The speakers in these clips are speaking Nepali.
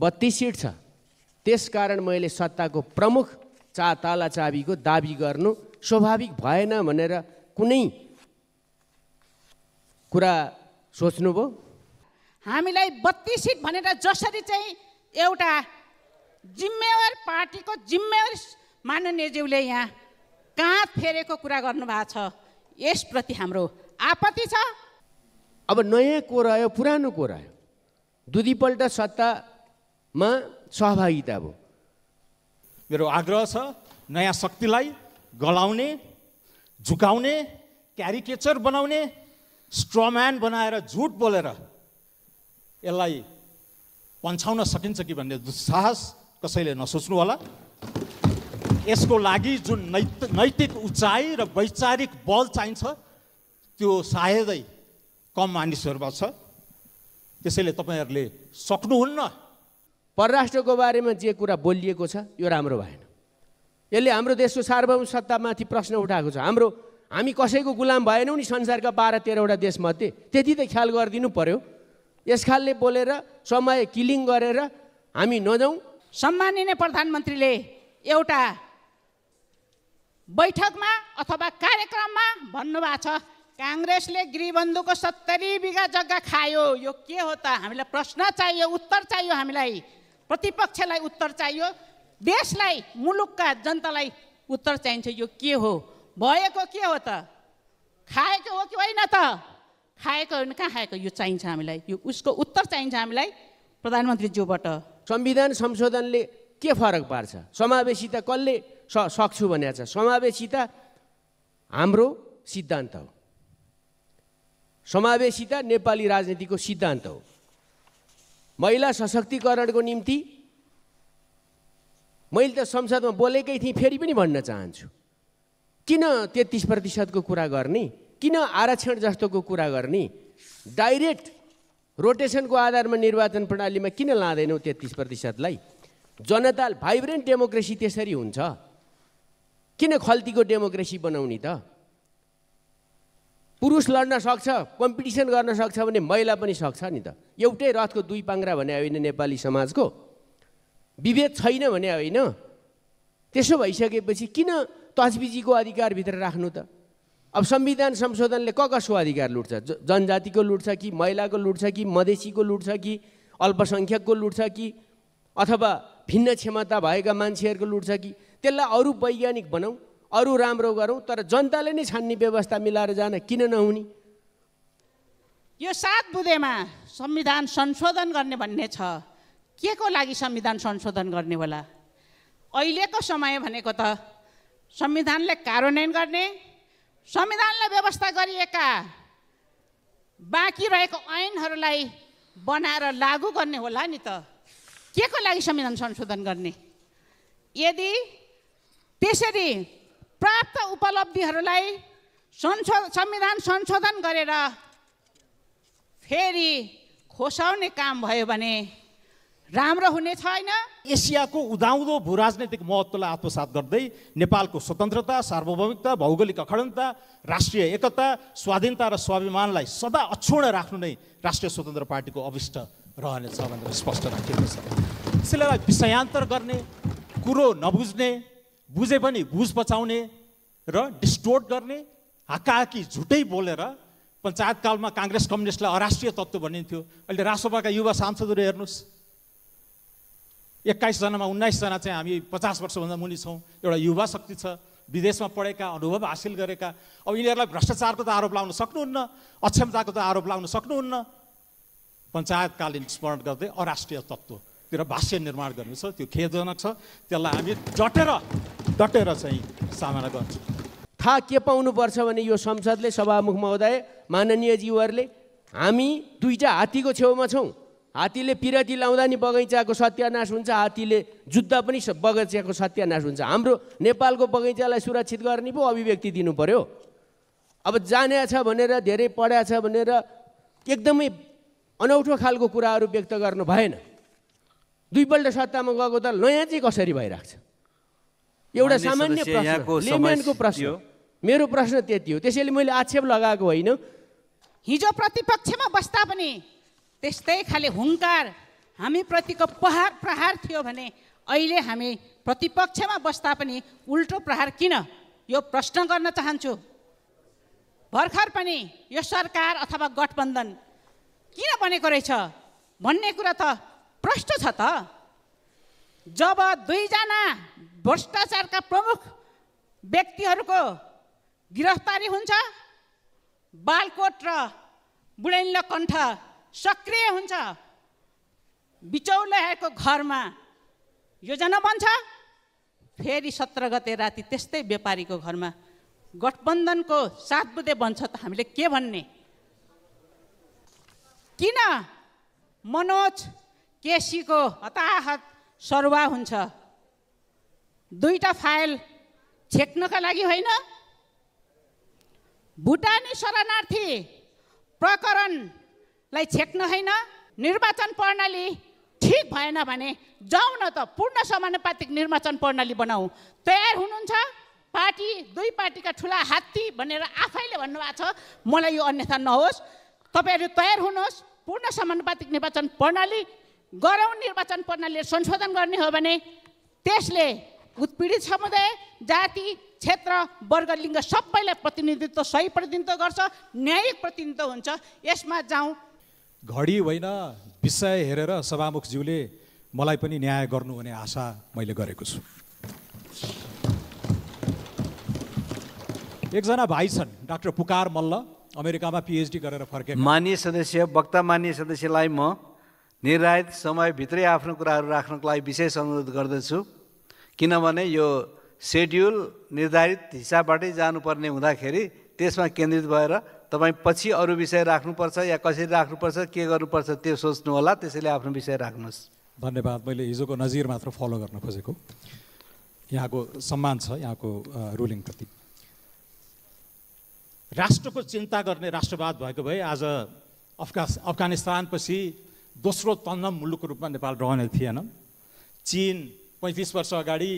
32 सीट छ। त्यसकारण मैले सत्ताको प्रमुख ताला चाबीको दाबी गर्नु स्वाभाविक भएन भनेर कुनै कुरा सोच्नुभयो? हामीलाई 32 सीट भनेर जसरी चाहिँ एउटा जिम्मेवार पार्टीको जिम्मेवार माननीय ज्यूले यहाँ काँध फेरेको कुरा गर्नु भएको छ, यसप्रति हाम्रो आपत्ति छ। अब नयाँ को रह्यो पुरानो को रह्यो? दुईपल्ट सत्तामा सहभागिता भयो। मेरो आग्रह छ नयाँ शक्तिलाई गलाउने, झुकाउने, क्यारिकेचर बनाउने, स्ट्रम्यान बनाएर झुट बोलेर यसलाई पन्छाउन सकिन्छ कि भन्ने दुस्साहस कसैले नसोच्नु होला। यसको लागि जुन नैतिक उचाइ र वैचारिक बल चाहिन्छ त्यो सायदै कम मानिसहरूमा छ। त्यसैले तपाईहरुले सक्नुहुन्न। परराष्ट्रको बारेमा जे कुरा बोलिएको छ यो राम्रो भएन। यसले हाम्रो देशको सार्वभौम सत्तामाथि प्रश्न उठाएको छ। हामी कसैको गुलाम भएनौं नि संसारका 12-13 वटा देशमध्ये, त्यति त ख्याल गरिदिनु पर्यो। यस खालले बोलेर समय किलिङ गरेर हामी नजाउँ। सम्माननीय प्रधानमन्त्रीले एउटा बैठकमा अथवा कार्यक्रममा भन्नुभएको छ कांग्रेसले गृहबन्धुको 70 बिघा जग्गा खायो। यो के हो त? हामीलाई प्रश्न चाहियो, उत्तर चाहियो। हामीलाई प्रतिपक्षलाई उत्तर चाहियो, देशलाई मुलुकका जनतालाई उत्तर चाहिन्छ। यो के हो? भएको के हो त? खाएको हो कि होइन त? खाएको होइन, कहाँ खाएको? यो चाहिन्छ हामीलाई, यो उसको उत्तर चाहिन्छ हामीलाई प्रधानमन्त्रीज्यूबाट। संविधान संशोधनले के फरक पार्छ? समावेशिता कसले सक्छु भनेको छ? समावेशिता हाम्रो सिद्धान्त हो। समावेशिता नेपाली राजनीतिको सिद्धान्त हो। महिला सशक्तिकरणको निम्ति मैले त संसदमा बोलेकै थिएँ, फेरि पनि भन्न चाहन्छु। किन 33% को कुरा गर्ने? किन आरक्षण जस्तोको कुरा गर्ने? डाइरेक्ट रोटेशनको आधारमा निर्वाचन प्रणालीमा किन लादैनौँ 33%लाई? जनता भाइब्रेन्ट डेमोक्रेसी त्यसरी हुन्छ। किन खल्तीको डेमोक्रेसी बनाउने त? पुरुष लड्न सक्छ, कम्पिटिसन गर्न सक्छ भने महिला पनि सक्छ नि त। एउटै रथको दुई पाङ्ग्रा भने होइन। नेपाली समाजको विभेद छैन भने होइन। त्यसो भइसकेपछि किन तजबिजीको अधिकारभित्र राख्नु त? अब संविधान संशोधनले कसको अधिकार लुट्छ? जनजातिको लुट्छ कि महिलाको लुट्छ कि मधेसीको लुट्छ कि अल्पसंख्यकको लुट्छ कि अथवा भिन्न क्षमता भएका मान्छेहरूको लुट्छ कि? त्यसलाई अरू वैज्ञानिक बनाऊ, अरू राम्रो गरौँ, तर जनताले नै छान्ने व्यवस्था मिलाएर जान किन नहुने? यो 7 बुँदेमा संविधान संशोधन गर्ने भन्ने छ। के को लागि संविधान संशोधन गर्ने होला? अहिलेको समय भनेको त संविधानले कार्यान्वयन गर्ने, संविधानले व्यवस्था गरिएका बाँकी रहेको ऐनहरूलाई बनाएर लागू गर्ने होला नि त। के को लागि संविधान संशोधन गर्ने? यदि त्यसरी प्राप्त उपलब्धिहरूलाई संविधान संशोधन गरेर फेरि खोसाउने काम भयो भने राम्रो हुने छैन। एसियाको उदाउँदो भूराजनीतिक महत्त्वलाई आत्मसात गर्दै नेपालको स्वतन्त्रता, सार्वभौमिकता, भौगोलिक अखण्डता, राष्ट्रिय एकता, स्वाधीनता र स्वाभिमानलाई सदा अक्षुण्ण राख्नु नै राष्ट्रिय स्वतन्त्र पार्टीको अभिष्ट रहनेछ भनेर स्पष्ट राखिएको छ। त्यसैले विषयान्तर गर्ने, कुरो नबुझ्ने, बुझे पनि बुझ बचाउने र डिस्टोर्ट गर्ने, हाकाहाकी झुटै बोलेर पञ्चायतकालमा काङ्ग्रेस कम्युनिस्टलाई अराष्ट्रिय तत्त्व भनिन्थ्यो। अहिले राजसभाका युवा सांसदहरू हेर्नुहोस्, 21 जनामा 19 जना चाहिँ हामी 50 वर्षभन्दा मुनि छौँ। एउटा युवा शक्ति छ, विदेशमा पढेका, अनुभव हासिल गरेका। अब यिनीहरूलाई भ्रष्टाचारको त आरोप लाउन सक्नुहुन्न, अक्षमताको त आरोप लाउन सक्नुहुन्न। पञ्चायतकालीन स्मरण गर्दै अराष्ट्रिय तत्त्वतिर भाष्य निर्माण गर्नु छ, त्यो खेदजनक छ। त्यसलाई हामी डटेर चाहिँ सामना गर्छौँ। थाहा के पाउनुपर्छ भने यो संसदले, सभामुख महोदय, माननीय जीवहरूले, हामी दुईटा हात्तीको छेउमा छौँ। हात्तीले पिरती लाउँदा नि बगैँचाको सत्यानाश हुन्छ, हात्तीले जुत्ता पनि बगैँचाको सत्यानाश हुन्छ। हाम्रो नेपालको बगैँचालाई सुरक्षित गर्ने पो अभिव्यक्ति दिनु पर्यो। अब जाने छ भनेर, धेरै पढ्या छ भनेर एकदमै अनौठो खालको कुराहरू व्यक्त गर्नु भएन। दुईपल्ट सत्तामा गएको त नयाँ चाहिँ कसरी भइरहेको छ? एउटा सामान्य प्रश्न, मेरो प्रश्न त्यति हो। त्यसैले मैले आक्षेप लगाएको होइन। हिजो प्रतिपक्षमा बस्दा पनि त्यस्तै खाले हुङ्कार हमी प्रतिको प्रहार थियो भने अहिले हामी प्रतिपक्षमा बस्दा पनि उल्टो प्रहार किन, यो प्रश्न गर्न चाहन्छु। भर्खर पनि यो सरकार अथवा गठबन्धन किन बनेको रहेछ भन्ने कुरा त प्रष्ट छ त। जब दुईजना भ्रष्टाचारका प्रमुख व्यक्तिहरूको गिरफ्तारी हुन्छ, बालकोट र बुढेनलो कण्ठ सक्रिय हुन्छ, बिचौलियाको घरमा योजना बन्छ, फेरि 17 गते राति त्यस्तै व्यापारीको घरमा गठबन्धनको सात बुधे बन्छ। त हामीले के भन्ने? किन मनोज केसीको हताहत सरुवा हुन्छ? दुईटा फाइल छेक्नका लागि होइन, भुटानी शरणार्थी प्रकरणलाई छेक्न होइन। निर्वाचन प्रणाली ठीक भएन भने जाउँ न त पूर्ण समानुपातिक निर्वाचन प्रणाली बनाऊ। तयार हुनुहुन्छ? पार्टी दुई पार्टीका ठुला हात्ती भनेर आफैले भन्नुभएको छ, मलाई यो अन्यथा नहोस्। तपाईहरू तयार हुनुहोस्, पूर्ण समानुपातिक निर्वाचन प्रणाली गरौँ। निर्वाचन प्रणालीले संशोधन गर्ने हो भने त्यसले उत्पीडित समुदाय, जाति, क्षेत्र, वर्ग, लिङ्ग सबैलाई प्रतिनिधित्व, सही प्रतिनिधित्व गर्छ, न्यायिक प्रतिनिधित्व हुन्छ। यसमा जाउँ। घडी होइन, विषय हेरेर सभामुखज्यूले मलाई पनि न्याय गर्नु भन्ने आशा मैले गरेको छु। एकजना भाइ छन् डाक्टर पुकार मल्ल, अमेरिकामा PhD गरेर फर्के। मान्य सदस्य, वक्ता मान्य सदस्यलाई म निर्धारित समयभित्रै आफ्नो कुराहरू राख्नको लागि विशेष अनुरोध गर्दछु, किनभने यो सेड्युल निर्धारित हिसाबबाटै जानुपर्ने हुँदाखेरि त्यसमा केन्द्रित भएर तपाईँ पछि अरू विषय राख्नुपर्छ या कसरी राख्नुपर्छ, के गर्नुपर्छ त्यो सोच्नु होला। त्यसैले आफ्नो विषय राख्नुहोस्। धन्यवाद। मैले हिजोको नजिर मात्र फलो गर्न खोजेको। यहाँको सम्मान छ यहाँको रुलिङप्रति। राष्ट्रको चिन्ता गर्ने राष्ट्रवाद भएको भए आज अफगानिस्तानपछि दोस्रो तन्नम मुलुकको रूपमा नेपाल रहने थिएन। चीन 35 वर्ष अगाडि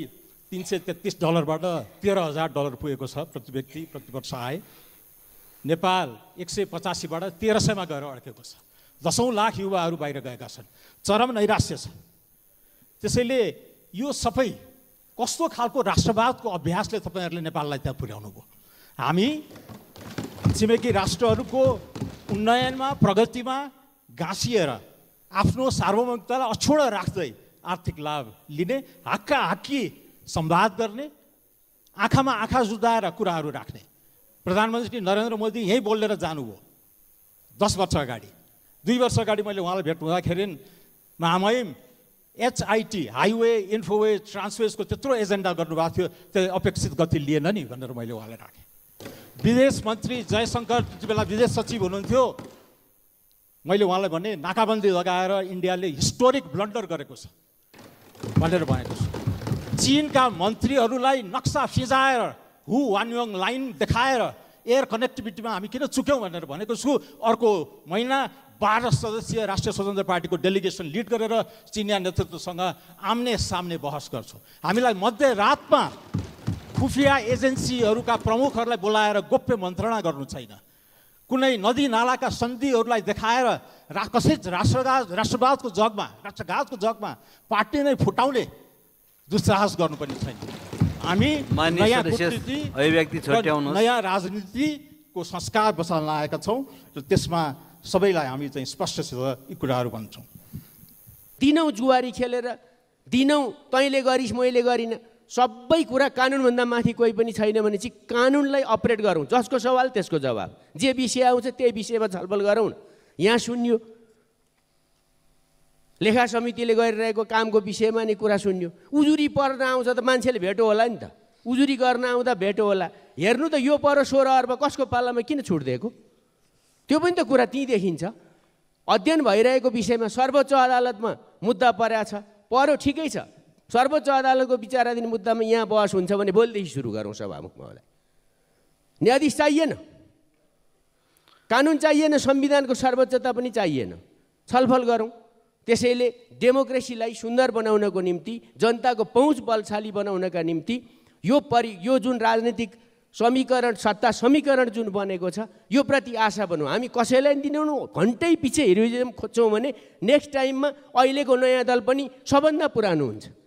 $333 $13,000 पुगेको छ प्रति व्यक्ति प्रतिवर्ष आए। नेपाल 185बाट 1300मा गएर अड्केको छ। 10 लाख युवाहरू बाहिर गएका छन्। चरम नैराश्य छ। त्यसैले यो सबै कस्तो खालको राष्ट्रवादको अभ्यासले तपाईँहरूले नेपाललाई त्यहाँ पुर्याउनु भयो। हामी छिमेकी राष्ट्रहरूको उन्नयनमा, प्रगतिमा गाँसिएर आफ्नो सार्वभौमिकतालाई अछोड राख्दै आर्थिक लाभ लिने, हाक्काहाक्की संवाद गर्ने, आँखामा आँखा जुदाएर कुराहरू राख्ने। प्रधानमन्त्री नरेन्द्र मोदी यहीँ बोलेर जानुभयो 10 वर्ष अगाडि। 2 वर्ष अगाडि मैले उहाँलाई भेट हुँदाखेरि महामहिम HIT हाइवे इन्फोवे ट्रान्सवेजको त्यत्रो एजेन्डा गर्नुभएको थियो, त्यो अपेक्षित गति लिएन नि भनेर मैले उहाँलाई राखेँ। विदेश मन्त्री जयशङ्कर त्यति बेला विदेश सचिव हुनुहुन्थ्यो। मैले उहाँलाई भने नाकाबन्दी लगाएर इन्डियाले हिस्टोरिक ब्लन्डर गरेको छ भनेर भनेको छु। चीनका मन्त्रीहरूलाई नक्सा फिजाएर हु वानयोङ लाइन देखाएर एयर कनेक्टिभिटीमा हामी किन चुक्यौँ भनेर भनेको छु। अर्को महिना 12 सदस्यीय राष्ट्रिय स्वतन्त्र पार्टीको डेलिगेसन लिड गरेर चिनिया नेतृत्वसँग आम्ने सामने बहस गर्छौँ। हामीलाई मध्यरातमा खुफिया एजेन्सीहरूका प्रमुखहरूलाई बोलाएर गोप्य मन्त्रणा गर्नु छैन। कुनै नदी नालाका सन्धिहरूलाई देखाएर कसैच राष्ट्रघातको जगमा पार्टी नै फुटाउने दुस्साहस गर्नु पनि छैन। हामी नयाँ अभिव्यक्ति छुट्याउनु, नयाँ राजनीतिको संस्कार बसाल्न आएका छौँ र त्यसमा सबैलाई हामी चाहिँ स्पष्टसित यी कुराहरू भन्छौँ। दिनौँ जुवारी खेलेर, दिनौँ तैँले गरिस् मैले गरिनँ, सबै कुरा कानुनभन्दा माथि कोही पनि छैन भने चाहिँ कानुनलाई अपरेट गरौँ। जसको सवाल त्यसको जवाब, जे विषय आउँछ त्यही विषयमा छलफल गरौँ। यहाँ सुन्यो लेखा समितिले गरिरहेको कामको विषयमा नि कुरा सुन्यो। उजुरी पर्न आउँछ त मान्छेले भेटो होला नि त, उजुरी गर्न आउँदा भेटो होला। हेर्नु त यो पर 16 अर्ब कसको पालामा किन छुट दिएको, त्यो पनि त कुरा त्यहीँ देखिन्छ। अध्ययन भइरहेको विषयमा सर्वोच्च अदालतमा मुद्दा परेको छ, पर्यो ठिकै छ। सर्वोच्च अदालतको विचाराधीन मुद्दामा यहाँ बहस हुन्छ भने भोलिदेखि सुरु गरौँ सभामुखमा। होला न्यायाधीश चाहिएन, कानुन चाहिएन, संविधानको सर्वोच्चता पनि चाहिएन, छलफल गरौँ। त्यसैले डेमोक्रेसीलाई सुन्दर बनाउनको निम्ति, जनताको पहुँच बलशाली बनाउनका निम्ति यो जुन राजनीतिक समीकरण सत्ता समीकरण जुन बनेको छ यो प्रति आशा बनाऊ। हामी कसैलाई दिनु घन्टै पछि हिरोइजम खोज्छौं भने नेक्स्ट टाइममा अहिलेको नयाँ दल पनि सबभन्दा पुरानो हुन्छ।